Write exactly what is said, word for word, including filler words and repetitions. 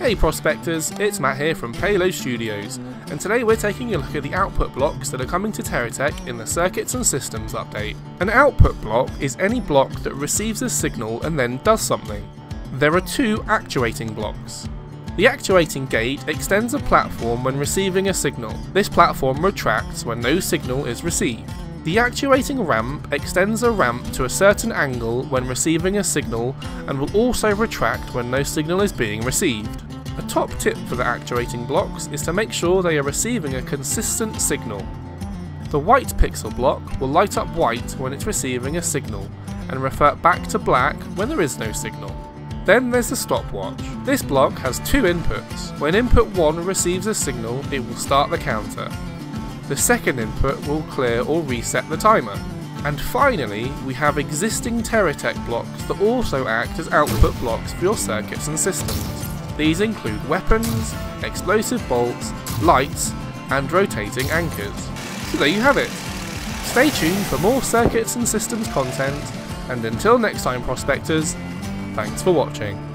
Hey prospectors, it's Matt here from Payload Studios, and today we're taking a look at the output blocks that are coming to TerraTech in the Circuits and Systems update. An output block is any block that receives a signal and then does something. There are two actuating blocks. The actuating gate extends a platform when receiving a signal. This platform retracts when no signal is received. The actuating ramp extends a ramp to a certain angle when receiving a signal and will also retract when no signal is being received. A top tip for the actuating blocks is to make sure they are receiving a consistent signal. The white pixel block will light up white when it's receiving a signal and revert back to black when there is no signal. Then there's the stopwatch. This block has two inputs. When input one receives a signal, it will start the counter. The second input will clear or reset the timer. And finally, we have existing TerraTech blocks that also act as output blocks for your circuits and systems. These include weapons, explosive bolts, lights, and rotating anchors. So there you have it! Stay tuned for more circuits and systems content, and until next time prospectors, thanks for watching.